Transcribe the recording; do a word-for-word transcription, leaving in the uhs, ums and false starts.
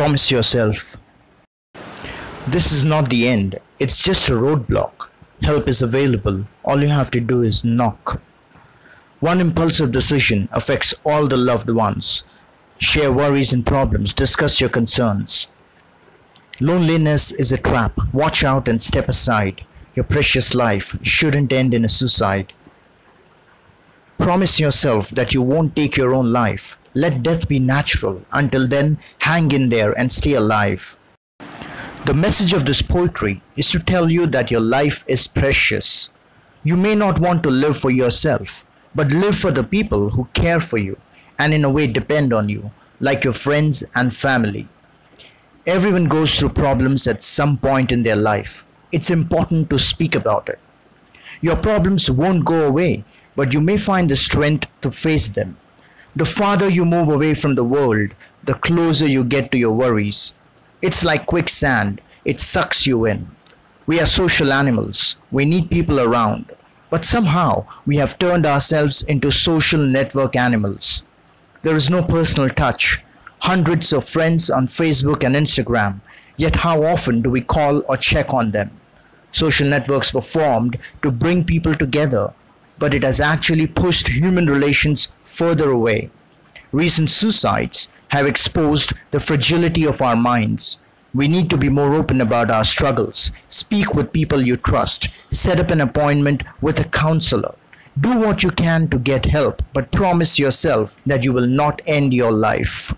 Promise yourself, this is not the end, it's just a roadblock. Help is available, all you have to do is knock. One impulsive decision affects all the loved ones. Share worries and problems, discuss your concerns. Loneliness is a trap, watch out and step aside. Your precious life shouldn't end in a suicide. Promise yourself that you won't take your own life. Let death be natural. Until then, hang in there and stay alive. The message of this poetry is to tell you that your life is precious. You may not want to live for yourself, but live for the people who care for you and in a way depend on you, like your friends and family. Everyone goes through problems at some point in their life. It's important to speak about it. Your problems won't go away, but you may find the strength to face them. The farther you move away from the world, the closer you get to your worries. It's like quicksand. It sucks you in. We are social animals. We need people around. But somehow, we have turned ourselves into social network animals. There is no personal touch. Hundreds of friends on Facebook and Instagram. Yet how often do we call or check on them? Social networks were formed to bring people together, but it has actually pushed human relations further away. Recent suicides have exposed the fragility of our minds. We need to be more open about our struggles. Speak with people you trust. Set up an appointment with a counselor. Do what you can to get help, but promise yourself that you will not end your life.